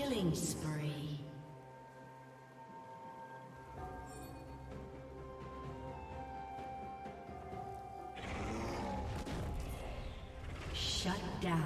Killing spree. Shut down.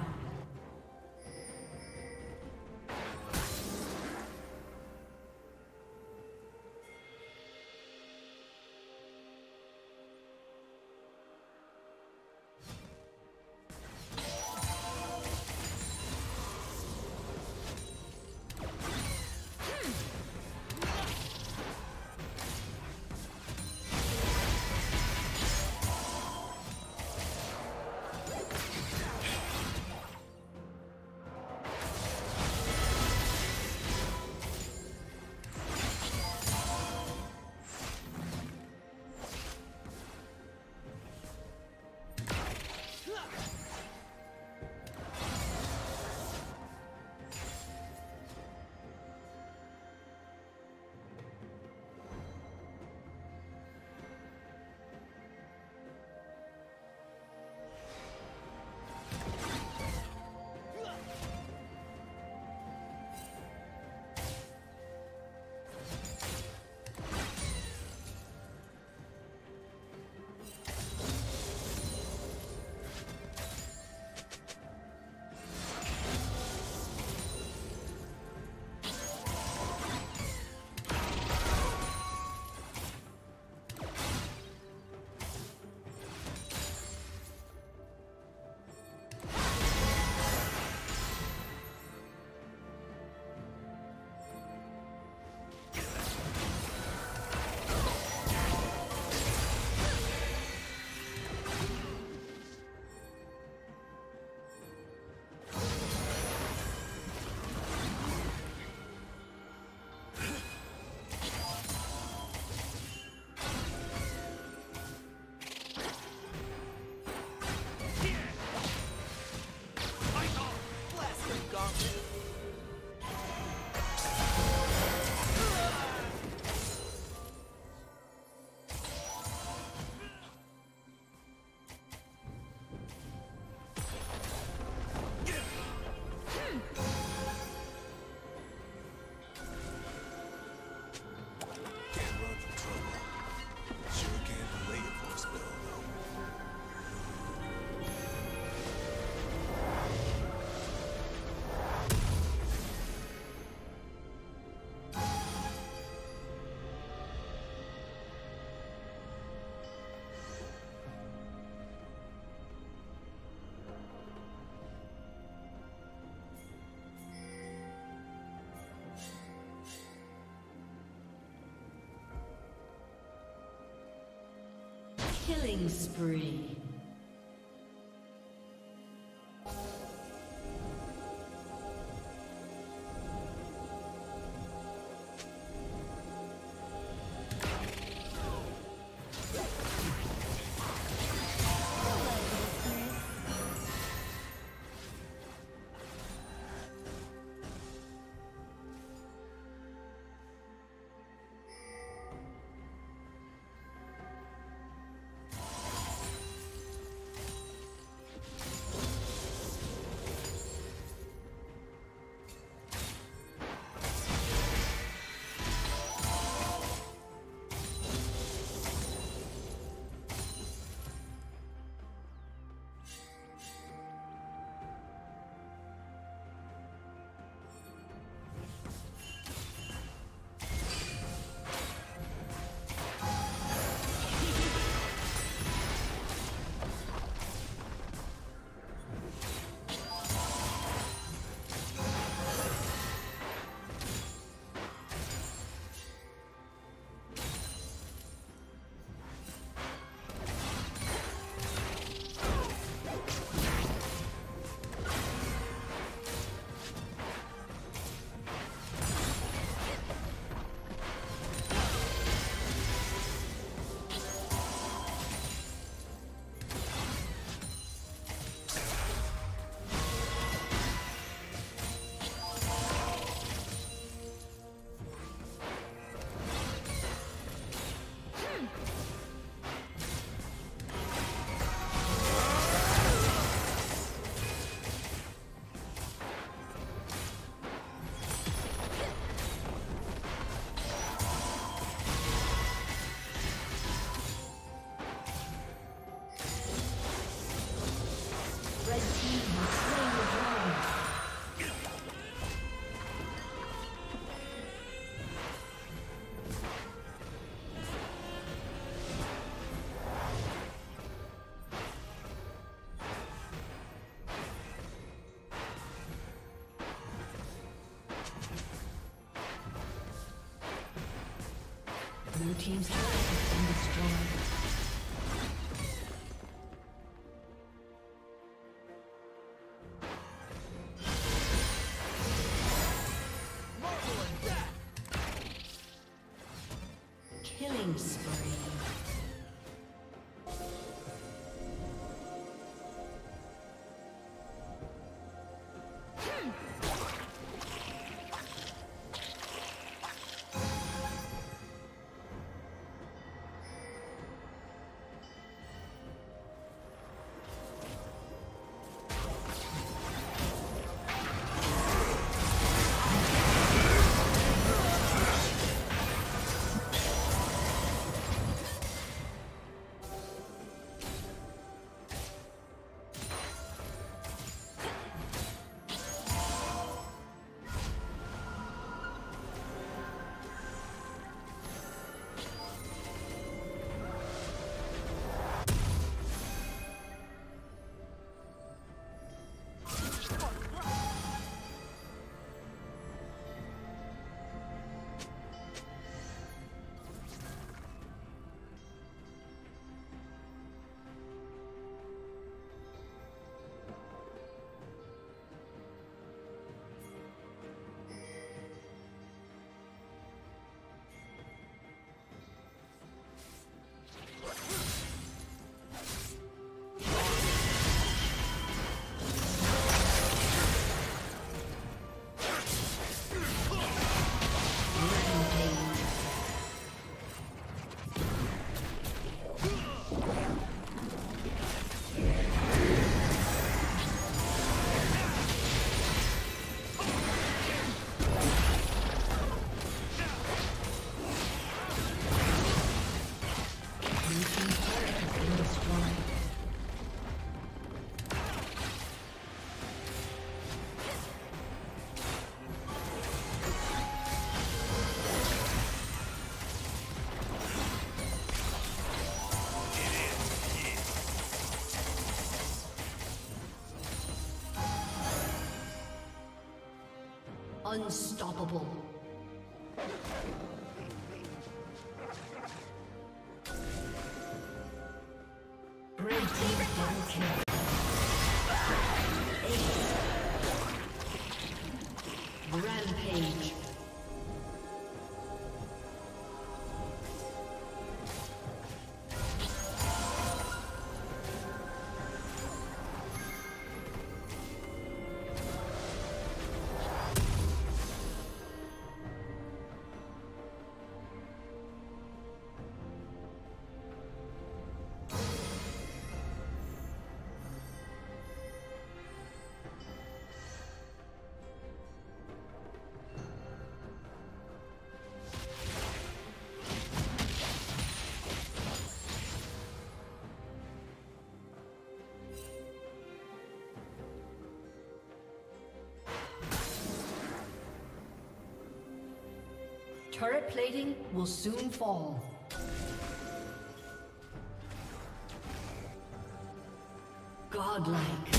Killing spree. team's turret has been destroyed. Unstoppable. Red team double kill. Rampage. Turret plating will soon fall. Godlike.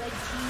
Red team.